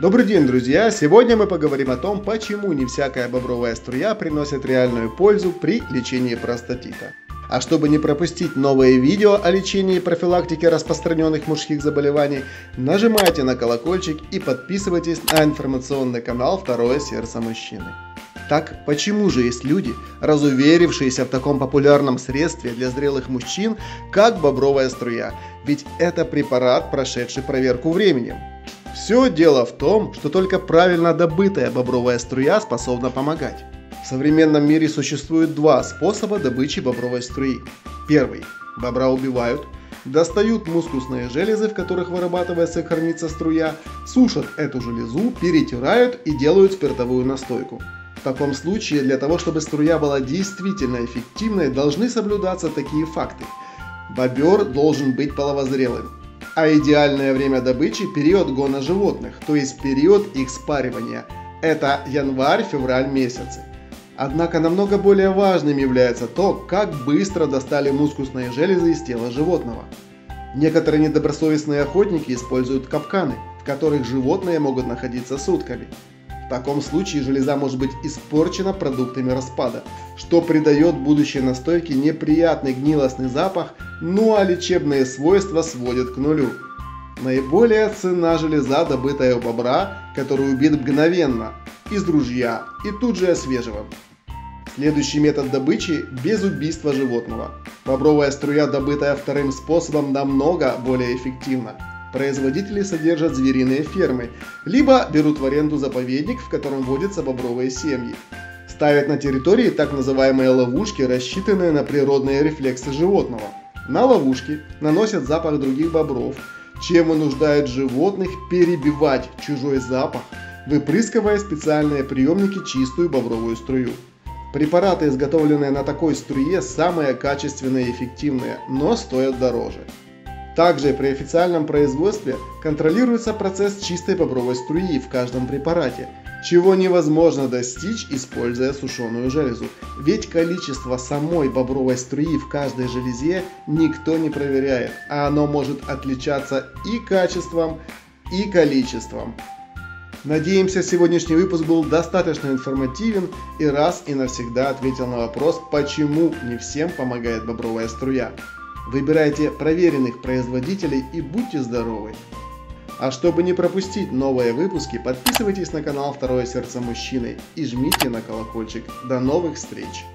Добрый день, друзья! Сегодня мы поговорим о том, почему не всякая бобровая струя приносит реальную пользу при лечении простатита. А чтобы не пропустить новые видео о лечении и профилактике распространенных мужских заболеваний, нажимайте на колокольчик и подписывайтесь на информационный канал «Второе сердце мужчины». Так почему же есть люди, разуверившиеся в таком популярном средстве для зрелых мужчин, как бобровая струя? Ведь это препарат, прошедший проверку временем. Все дело в том, что только правильно добытая бобровая струя способна помогать. В современном мире существует два способа добычи бобровой струи. Первый. Бобра убивают, достают мускусные железы, в которых вырабатывается и хранится струя, сушат эту железу, перетирают и делают спиртовую настойку. В таком случае, для того, чтобы струя была действительно эффективной, должны соблюдаться такие факты. Бобер должен быть половозрелым. А идеальное время добычи – период гона животных, то есть период их спаривания. Это январь-февраль месяцы. Однако намного более важным является то, как быстро достали мускусные железы из тела животного. Некоторые недобросовестные охотники используют капканы, в которых животные могут находиться сутками. В таком случае железа может быть испорчена продуктами распада, что придает будущей настойке неприятный гнилостный запах, ну а лечебные свойства сводят к нулю. Наиболее ценна железа, добытая у бобра, который убит мгновенно, из ружья и тут же освеживан. Следующий метод добычи – без убийства животного. Бобровая струя, добытая вторым способом, намного более эффективна. Производители содержат звериные фермы, либо берут в аренду заповедник, в котором водятся бобровые семьи. Ставят на территории так называемые ловушки, рассчитанные на природные рефлексы животного. На ловушки наносят запах других бобров, чем вынуждают животных перебивать чужой запах, выпрыскивая специальные приемники чистую бобровую струю. Препараты, изготовленные на такой струе, самые качественные и эффективные, но стоят дороже. Также при официальном производстве контролируется процесс чистой бобровой струи в каждом препарате, чего невозможно достичь, используя сушеную железу, ведь количество самой бобровой струи в каждой железе никто не проверяет, а оно может отличаться и качеством, и количеством. Надеемся, сегодняшний выпуск был достаточно информативен и раз и навсегда ответил на вопрос, почему не всем помогает бобровая струя. Выбирайте проверенных производителей и будьте здоровы! А чтобы не пропустить новые выпуски, подписывайтесь на канал «Второе сердце мужчины» и жмите на колокольчик. До новых встреч!